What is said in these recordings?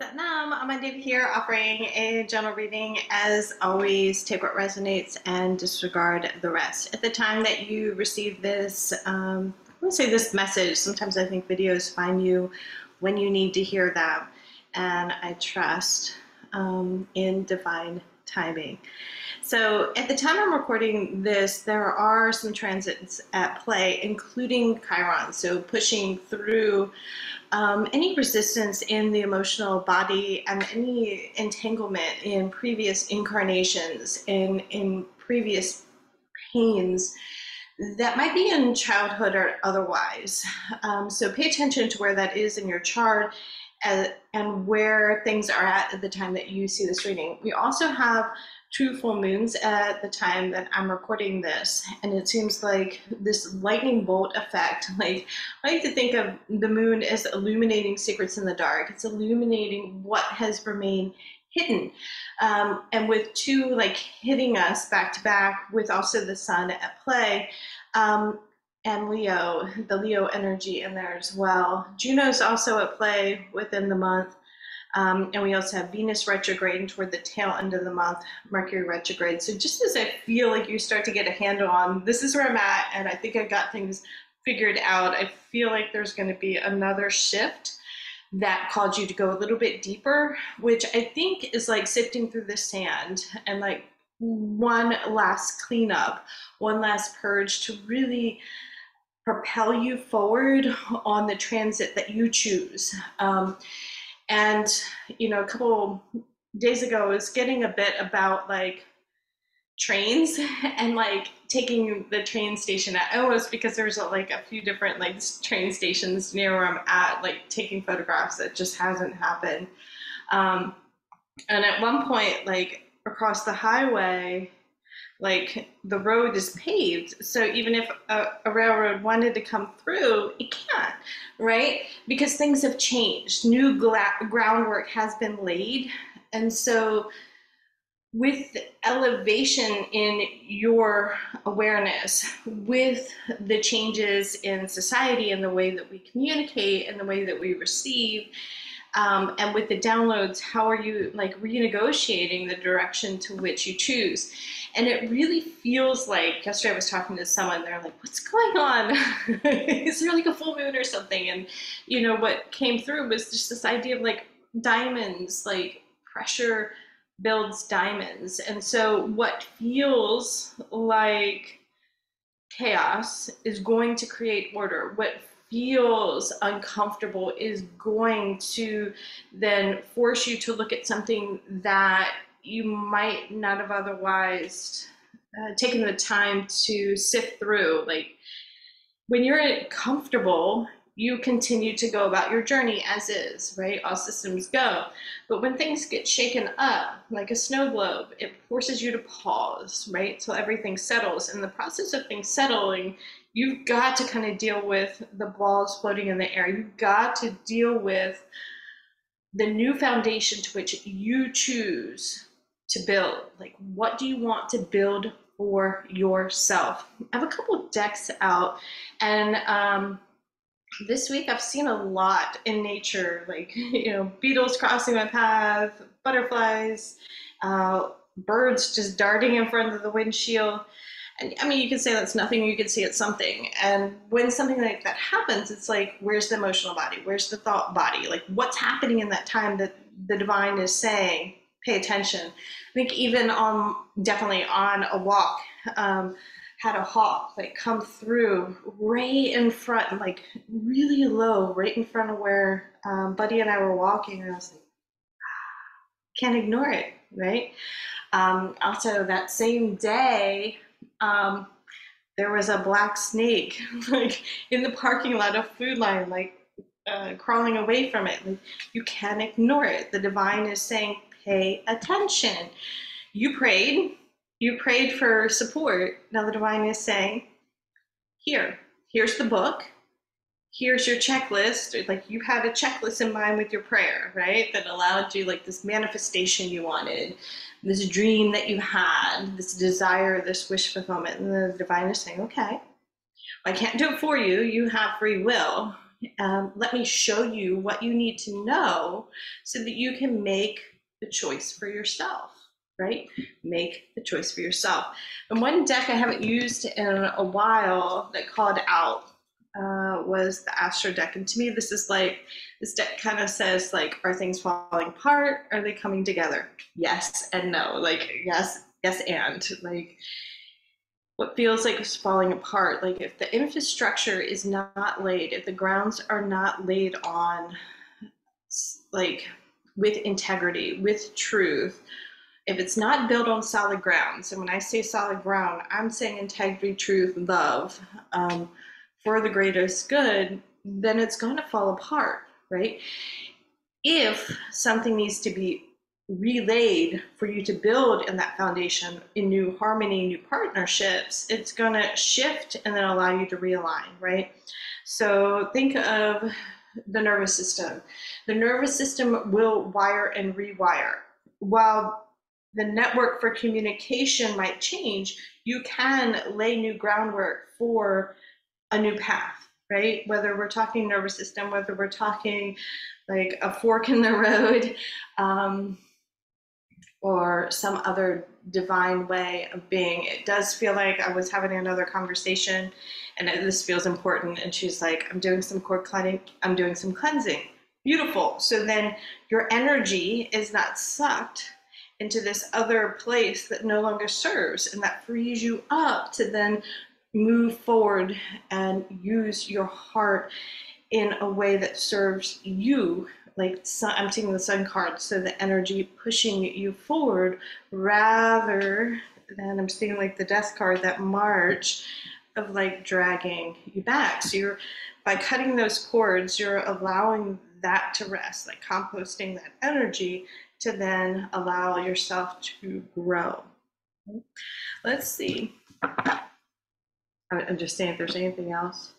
Satnam, Amandeep here, offering a general reading. As always, take what resonates and disregard the rest. At the time that you receive this, I would say this message, sometimes I think videos find you when you need to hear them, and I trust in divine timing. So at the time I'm recording this, there are some transits at play, including Chiron, so pushing through any resistance in the emotional body and any entanglement in previous incarnations, in previous pains that might be in childhood or otherwise. So pay attention to where that is in your chart and where things are at the time that you see this reading. We also have two full moons at the time that I'm recording this, and it seems like this lightning bolt effect. I like to think of the moon as illuminating secrets in the dark. It's illuminating what has remained hidden, and with two hitting us back to back, with also the sun at play, and Leo, the Leo energy in there as well. Juno's also at play within the month. And we also have Venus retrograde toward the tail end of the month, Mercury retrograde. So just as I feel like you start to get a handle on, this is where I'm at, and I think I've got things figured out, I feel like there's going to be another shift that caused you to go a little bit deeper, which I think is like sifting through the sand and one last cleanup, one last purge to really propel you forward on the transit that you choose. And, you know, a couple days ago, I was getting a bit about trains and taking the train station at Ellis, because there's a few different train stations near where I'm at, taking photographs. That just hasn't happened. And at one point, across the highway, the road is paved, so even if a railroad wanted to come through, it can't, right? Because things have changed, new groundwork has been laid. And so with elevation in your awareness, with the changes in society and the way that we communicate and the way that we receive, and with the downloads, how are you renegotiating the direction to which you choose? And it really feels like, yesterday I was talking to someone, they're like, what's going on? Is there a full moon or something? And you know, what came through was just this idea of diamonds, pressure builds diamonds. And so what feels like chaos is going to create order. What feels uncomfortable is going to then force you to look at something that you might not have otherwise taken the time to sift through. When you're comfortable, you continue to go about your journey as is, right? All systems go. But when things get shaken up, like a snow globe, it forces you to pause, right? Till everything settles. And the process of things settling, you've got to kind of deal with the balls floating in the air. You've got to deal with the new foundation to which you choose to build. What do you want to build for yourself? I have a couple decks out, and this week I've seen a lot in nature, beetles crossing my path, butterflies, birds just darting in front of the windshield. And I mean, you could say that's nothing, you could say it's something. And when something like that happens, it's where's the emotional body? Where's the thought body? What's happening in that time that the divine is saying, pay attention? I think even on, definitely on a walk, had a hawk come through right in front, really low, right in front of where Buddy and I were walking. And I was like, can't ignore it, right? Also that same day, there was a black snake in the parking lot of Food Line, crawling away from it. You can't ignore it. The divine is saying, pay attention. You prayed for support. Now the divine is saying, here's the book, here's your checklist. You had a checklist in mind with your prayer, right? That allowed you this manifestation you wanted, this dream that you had, this desire, this wish fulfillment. And the divine is saying, okay, I can't do it for you. You have free will, Let me show you what you need to know so that you can make the choice for yourself, right? Make the choice for yourself. And one deck I haven't used in a while that called out was the Astro deck. And to me, this is like, this deck kind of says, like, are things falling apart? Are they coming together? Yes and no. Like, yes and. Like, what feels like it's falling apart, like if the infrastructure is not laid, if the grounds are not laid on, like, with integrity, with truth, if it's not built on solid grounds, and when I say solid ground, I'm saying integrity, truth, love, for the greatest good, then it's going to fall apart, right? If something needs to be relayed for you to build in that foundation, in new harmony, new partnerships, it's going to shift and then allow you to realign, right? So think of the nervous system. The nervous system will wire and rewire. While the network for communication might change, you can lay new groundwork for a new path, right? Whether we're talking nervous system, whether we're talking like a fork in the road, or some other divine way of being. It does feel like I was having another conversation, and this feels important, and she's like, I'm doing some core cleansing, I'm doing some cleansing. Beautiful. So then your energy is not sucked into this other place that no longer serves, and that frees you up to then move forward and use your heart in a way that serves you. Like, I'm seeing the sun card, so the energy pushing you forward, rather than, I'm seeing like the death card, that march of like dragging you back. So you're, by cutting those cords, you're allowing that to rest, like composting that energy to then allow yourself to grow. Let's see. I'm just saying if there's anything else.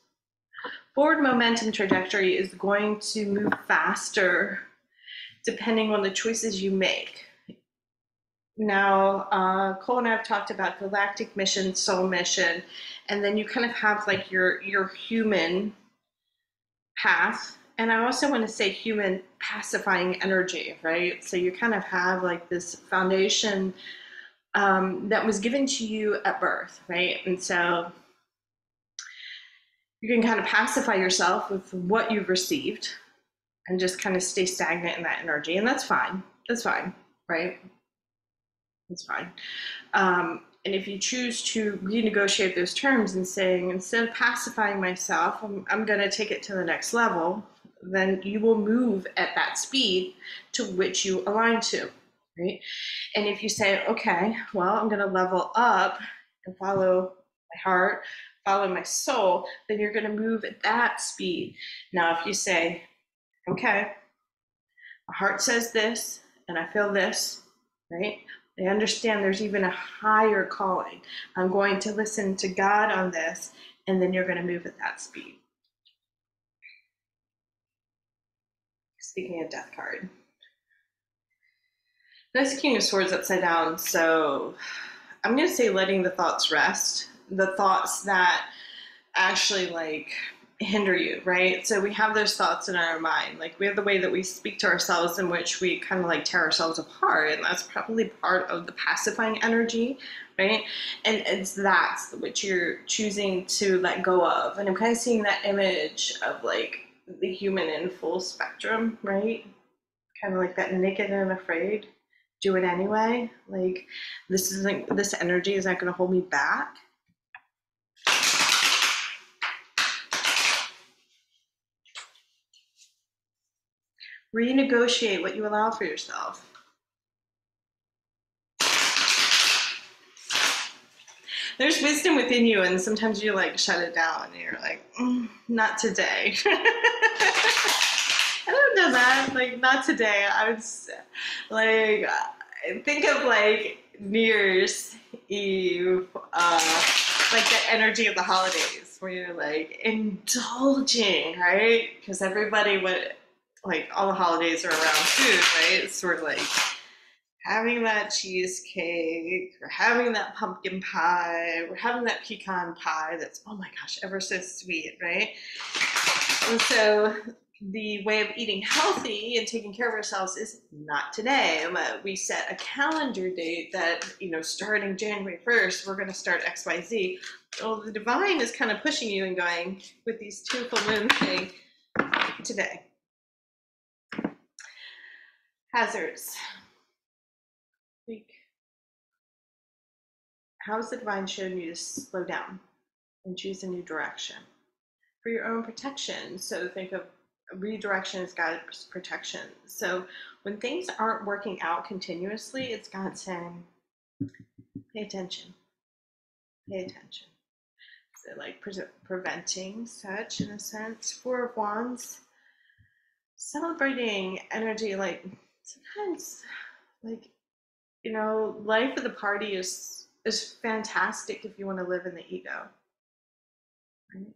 Forward momentum trajectory is going to move faster depending on the choices you make. Now, Cole and I have talked about galactic mission, soul mission, and then you kind of have like your human path. And I also want to say human pacifying energy, right? So you kind of have like this foundation that was given to you at birth, right? And so you can kind of pacify yourself with what you've received and just kind of stay stagnant in that energy. And that's fine. That's fine, right? That's fine. And if you choose to renegotiate those terms and saying, instead of pacifying myself, I'm going to take it to the next level, then you will move at that speed to which you align to, right? And if you say, okay, well, I'm going to level up and follow my heart, follow my soul, then you're going to move at that speed. Now, if you say, okay, my heart says this, and I feel this, right? I understand there's even a higher calling. I'm going to listen to God on this, and then you're going to move at that speed. Speaking of death card. That's King of Swords upside down, so I'm going to say letting the thoughts rest. The thoughts that actually like hinder you, right? So we have those thoughts in our mind, like we have the way that we speak to ourselves in which we kind of like tear ourselves apart, and that's probably part of the pacifying energy, right? And it's that's what you're choosing to let go of. And I'm kind of seeing that image of like the human in full spectrum, right? Kind of like that naked and afraid, do it anyway. Like this isn't, this energy is not going to hold me back. Renegotiate what you allow for yourself. There's wisdom within you, and sometimes you like shut it down and you're like, not today. I don't know that, like, not today. I was like, think of like New Year's Eve, like the energy of the holidays where you're like indulging, right? Because everybody would, like, all the holidays are around food, right? So we're like having that cheesecake, we're having that pumpkin pie, we're having that pecan pie that's, oh my gosh, ever so sweet, right? And so the way of eating healthy and taking care of ourselves is not today. We set a calendar date that, you know, starting January 1st, we're going to start X, Y, Z. Well, the divine is kind of pushing you and going with these two full moon thing today. Hazards. How has the divine shown you to slow down and choose a new direction for your own protection? So think of redirection as God's protection. So when things aren't working out continuously, it's God saying, pay attention, pay attention. So like preventing such, in a sense. Four of Wands, celebrating energy. Like sometimes, like, you know, life of the party is fantastic if you want to live in the ego, right?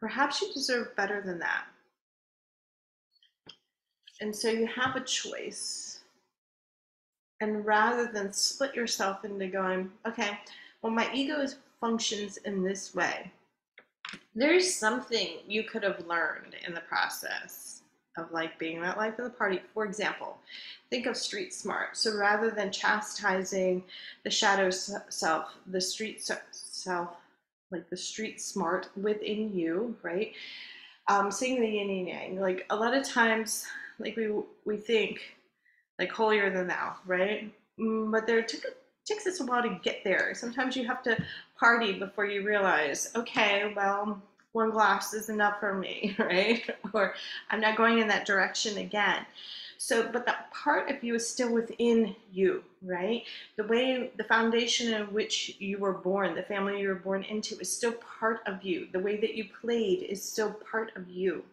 Perhaps you deserve better than that. And so you have a choice. And rather than split yourself into going, okay, well, my ego functions in this way, there's something you could have learned in the process of like being that life of the party. For example, think of street smart. So rather than chastising the shadow self, the street self, like the street smart within you, right? Seeing the yin and yang. Like a lot of times, like we think like holier than thou, right? But there takes us a while to get there. Sometimes you have to party before you realize, okay, well, one glass is enough for me, right? Or I'm not going in that direction again. So, but that part of you is still within you, right? The way, the foundation in which you were born, the family you were born into is still part of you. The way that you played is still part of you.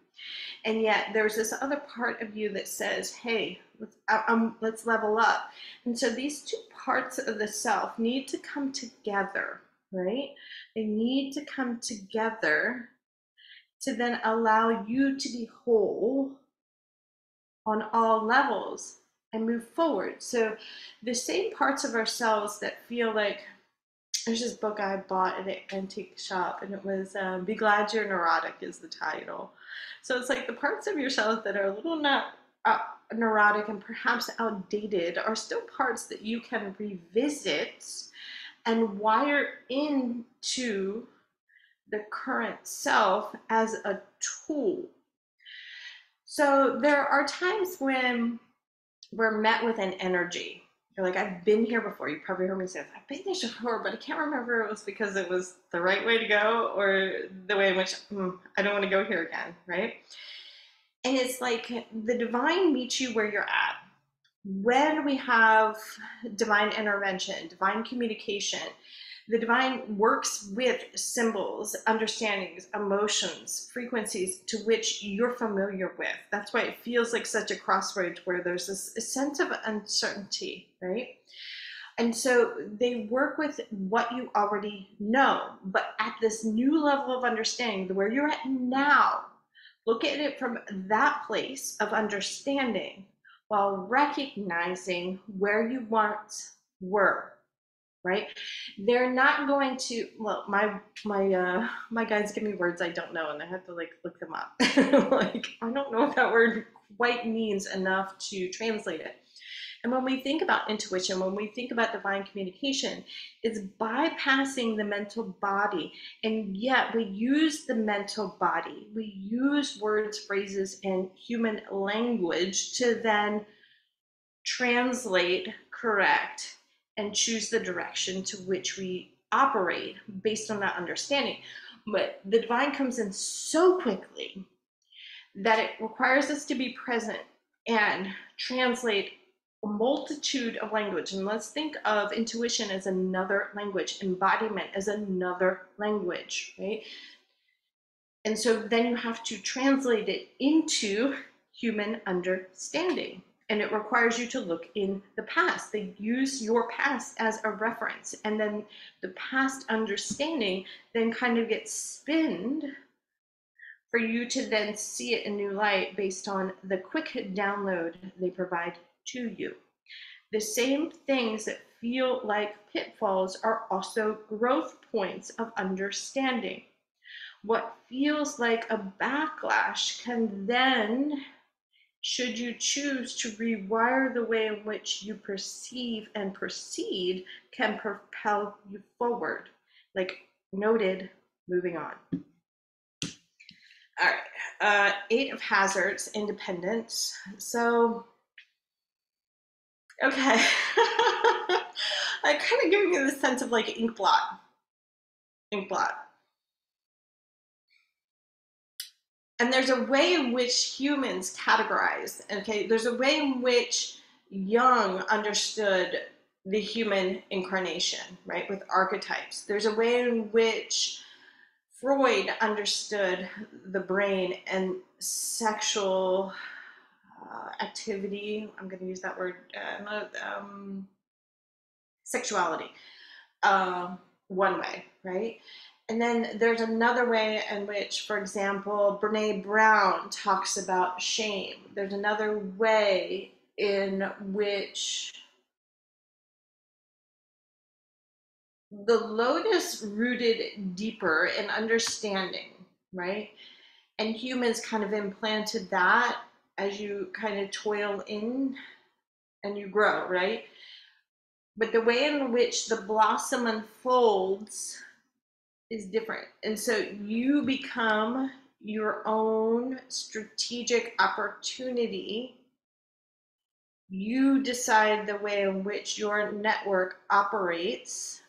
And yet there's this other part of you that says, hey, let's level up. And so these two parts of the self need to come together, right? They need to come together to then allow you to be whole on all levels and move forward. So the same parts of ourselves that feel like, there's this book I bought at an antique shop, and it was Be Glad You're Neurotic is the title. So it's like the parts of yourself that are a little not neurotic and perhaps outdated are still parts that you can revisit and wire into the current self as a tool. So there are times when we're met with an energy. You're like, I've been here before. You probably heard me say, I've been here before, but I can't remember if it was because it was the right way to go or the way in which I don't want to go here again, right? And it's like the divine meets you where you're at. When we have divine intervention, divine communication, the divine works with symbols, understandings, emotions, frequencies to which you're familiar with. That's why it feels like such a crossroads where there's this sense of uncertainty, right? And so they work with what you already know, but at this new level of understanding, where you're at now, look at it from that place of understanding while recognizing where you once were. Right? They're not going to, well, my guides give me words I don't know, and I have to like look them up. Like, I don't know if that word quite means enough to translate it. And when we think about intuition, when we think about divine communication, it's bypassing the mental body. And yet we use the mental body. We use words, phrases, and human language to then translate, correct, and choose the direction to which we operate based on that understanding. But the divine comes in so quickly that it requires us to be present and translate a multitude of language. And let's think of intuition as another language, embodiment as another language, right? And so then you have to translate it into human understanding. And it requires you to look in the past. They use your past as a reference. And then the past understanding then kind of gets spinned for you to then see it in new light based on the quick download they provide to you. The same things that feel like pitfalls are also growth points of understanding. what feels like a backlash can then, should you choose to rewire the way in which you perceive and proceed, can propel you forward. Like noted, moving on. All right, eight of hazards, independence. So, okay. I'm kind of giving you the sense of like ink blot. Ink blot. And there's a way in which humans categorize, okay? There's a way in which Jung understood the human incarnation, right? With archetypes. There's a way in which Freud understood the brain and sexual activity. I'm going to use that word. Sexuality. One way, right? And then there's another way in which, for example, Brené Brown talks about shame. There's another way in which the lotus rooted deeper in understanding, right? And humans kind of implanted that as you kind of toil in and you grow, right? But the way in which the blossom unfolds is different. And so you become your own strategic opportunity. You decide the way in which your network operates.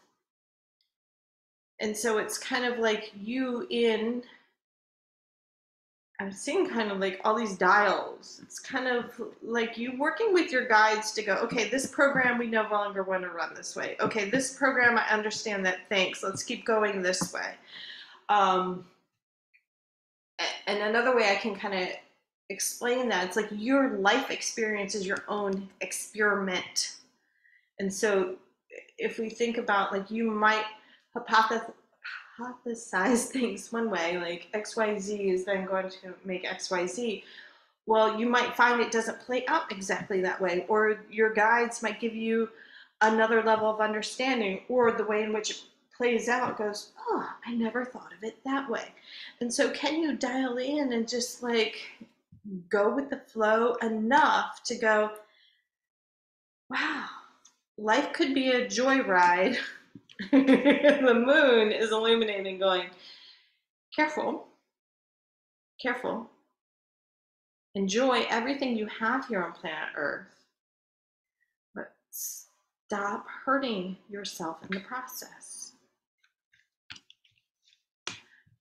And so it's kind of like you in, I'm seeing kind of like all these dials. It's kind of like you working with your guides to go, okay, this program, we no longer want to run this way. Okay, this program, I understand that, thanks. Let's keep going this way. And another way I can kind of explain that, it's like your life experience is your own experiment. And so if we think about like you might hypothesize things one way, like XYZ is then going to make XYZ. Well, you might find it doesn't play out exactly that way, or your guides might give you another level of understanding, or the way in which it plays out goes, oh, I never thought of it that way. And so can you dial in and just like go with the flow enough to go, wow, life could be a joyride. The moon is illuminating, going, careful, careful. Enjoy everything you have here on planet Earth, but stop hurting yourself in the process.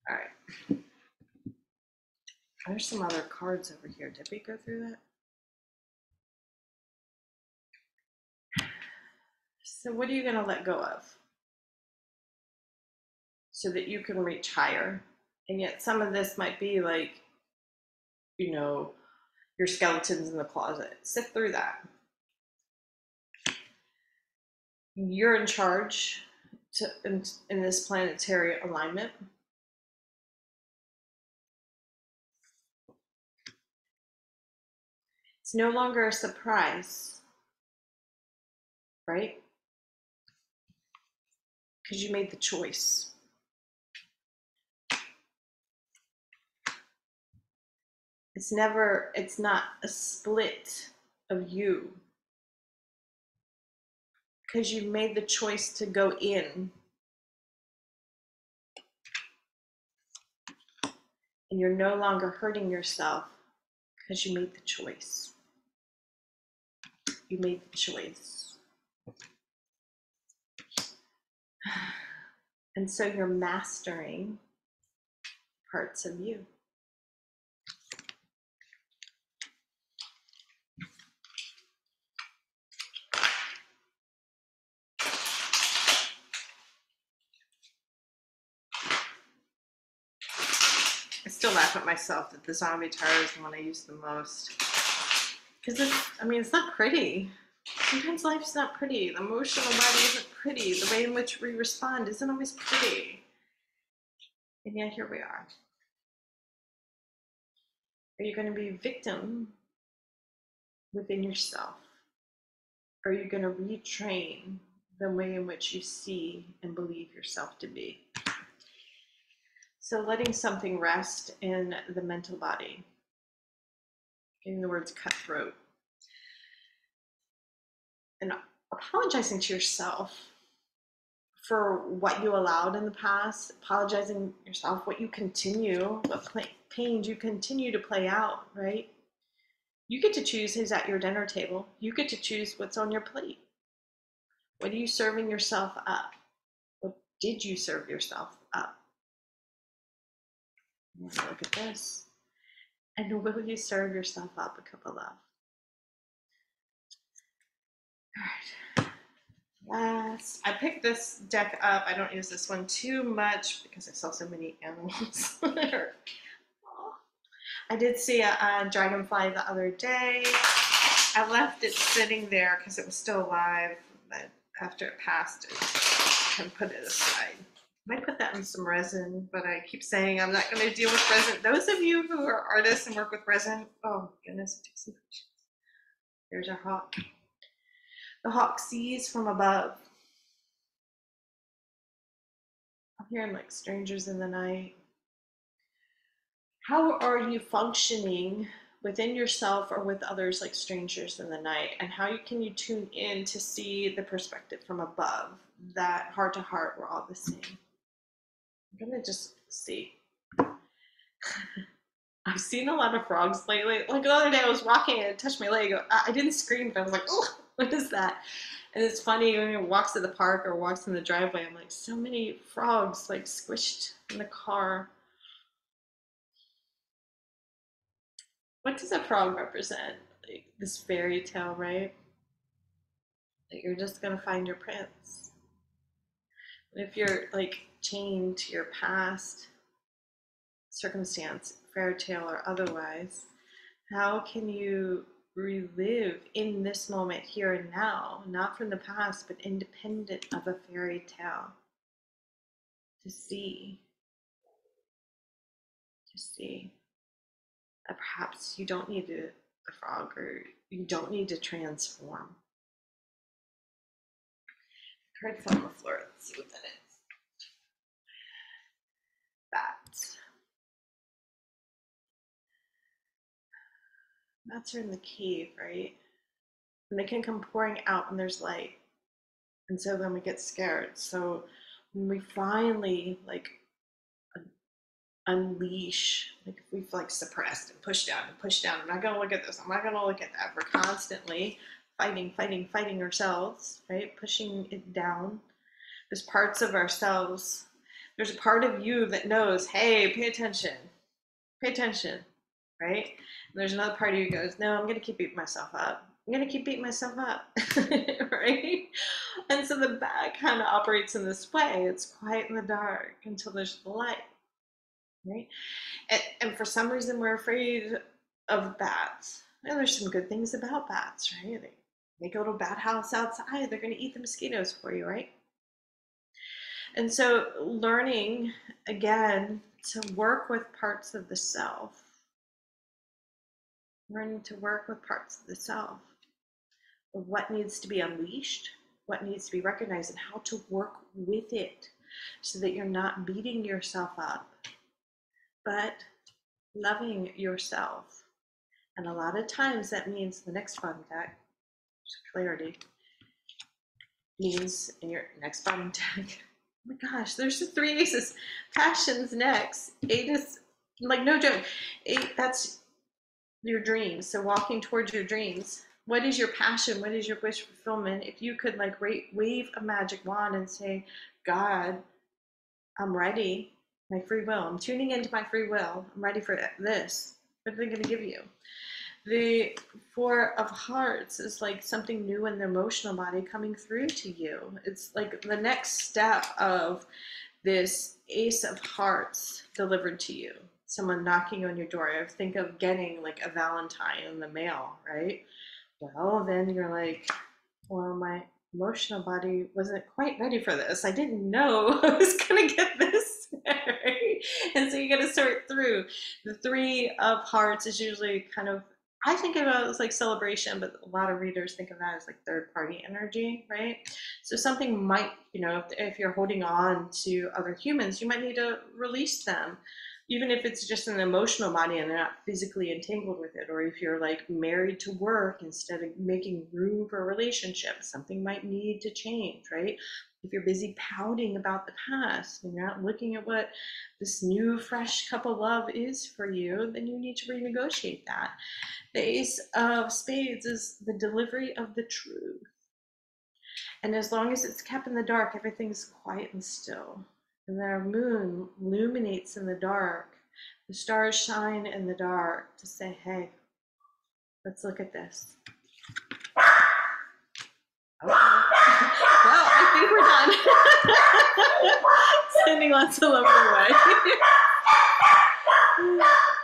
All right. There's some other cards over here. Did we go through that? So what are you going to let go of so that you can reach higher? And yet some of this might be like, you know, your skeletons in the closet. Sift through that. You're in charge in this planetary alignment. It's no longer a surprise, right? Because you made the choice. It's never, it's not a split of you, because you made the choice to go in, and you're no longer hurting yourself because you made the choice. You made the choice. And so you're mastering parts of you. Still laugh at myself that the zombie tarot is the one I use the most, because it's, I mean, it's not pretty. Sometimes life's not pretty. The emotional body isn't pretty. The way in which we respond isn't always pretty. And yet here we are. Are you going to be a victim within yourself? Are you going to retrain the way in which you see and believe yourself to be? So letting something rest in the mental body. Getting the words cutthroat. And apologizing to yourself for what you allowed in the past, apologizing yourself what you continue, what pains you continue to play out, right? You get to choose who's at your dinner table. You get to choose what's on your plate. What are you serving yourself up? What did you serve yourself up? Let's look at this. And will you serve yourself up a cup of love? All right. Last, I picked this deck up. I don't use this one too much because I saw so many animals. I did see a dragonfly the other day. I left it sitting there because it was still alive. But after it passed, I can put it aside. I might put that in some resin, but I keep saying I'm not going to deal with resin. Those of you who are artists and work with resin, oh goodness, it takes some patience. There's our hawk. The hawk sees from above. I'm hearing like strangers in the night. How are you functioning within yourself or with others like strangers in the night? And how can you tune in to see the perspective from above? That heart to heart, we're all the same. I'm gonna just see. I've seen a lot of frogs lately. Like the other day I was walking and it touched my leg. I didn't scream, but I was like, oh, what is that? And it's funny when you walk to the park or walks in the driveway, I'm like, so many frogs like squished in the car. What does a frog represent? Like this fairy tale, right? That you're just gonna find your prince. And if you're like chained to your past circumstance, fairy tale or otherwise, how can you relive in this moment here and now, not from the past, but independent of a fairy tale? To see that perhaps you don't need a frog or you don't need to transform. Cards on the floor, let's see what that is. Bats are in the cave, right? And they can come pouring out when there's light. And so then we get scared. So when we finally like unleash, like if we've like suppressed and pushed down and pushed down, I'm not gonna look at this, I'm not gonna look at that, we're constantly fighting ourselves, right? Pushing it down. There's parts of ourselves. There's a part of you that knows, hey, pay attention, right? And there's another part of you that goes, no, I'm going to keep beating myself up. I'm going to keep beating myself up, right? And so the bat kind of operates in this way. It's quiet in the dark until there's the light, right? And for some reason, we're afraid of bats. And there's some good things about bats, right? They make a little bat house outside. They're going to eat the mosquitoes for you, right? And so learning, again, to work with parts of the self. Learning to work with parts of the self. Of what needs to be unleashed, what needs to be recognized, and how to work with it so that you're not beating yourself up, but loving yourself. And a lot of times that means the next fun deck, clarity, means in your next fun deck. Oh my gosh, there's the three aces. Passions next. Eight is like no joke. Eight, that's your dreams. So walking towards your dreams. What is your passion? What is your wish fulfillment? If you could like wave a magic wand and say, God, I'm ready. My free will. I'm tuning into my free will. I'm ready for this. What are they going to give you? The Four of Hearts is like something new in the emotional body coming through to you. It's like the next step of this Ace of Hearts delivered to you. Someone knocking on your door. I think of getting like a Valentine in the mail, right? Well, then you're like, well, my emotional body wasn't quite ready for this. I didn't know I was going to get this. Right? And so you got to sort through. The Three of Hearts is usually kind of I think about it as like celebration, but a lot of readers think of that as like third party energy, right? So something might, you know, if you're holding on to other humans, you might need to release them, even if it's just an emotional body and they're not physically entangled with it. Or if you're like married to work instead of making room for a relationship, something might need to change, right? If you're busy pouting about the past and you're not looking at what this new fresh cup of love is for you, then you need to renegotiate that. The Ace of Spades is the delivery of the truth. And as long as it's kept in the dark, everything's quiet and still. And then our moon illuminates in the dark. The stars shine in the dark to say, hey, let's look at this. Well, I think we're done. Sending lots of love your way.